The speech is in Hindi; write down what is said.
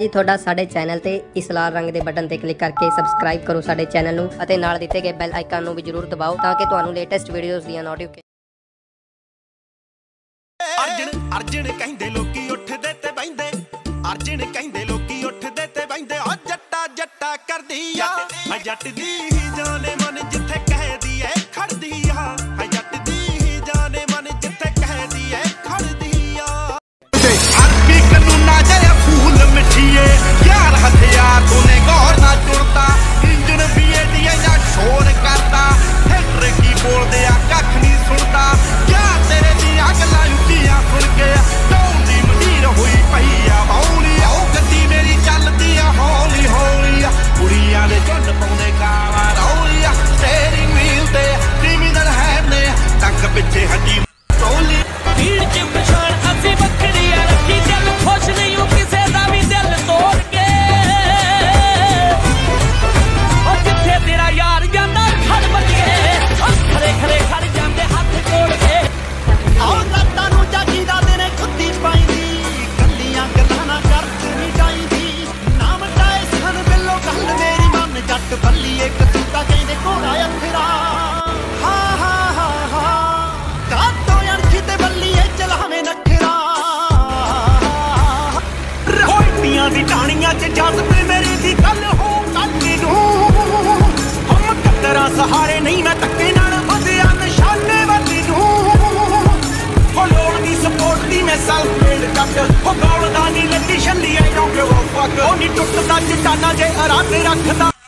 जी थोड़ा साढ़े चैनल ते इस लाल रंग के बटन पर क्लिक करके सबसक्राइब करो साढ़े चैनल नूं अते नाल दिते गए बैल आइकन नूं भी जरूर दबाओ ताकि तुहानूं लेटेस्ट वीडियोस दीयां सहारे नहीं मैं धक्के बदया निशाने वाली लोड़ की सपोर्ट की मैं सेल्फ मेड कट गौल दा नहीं लगी छली टुटता चटाना जे आराधे रखता।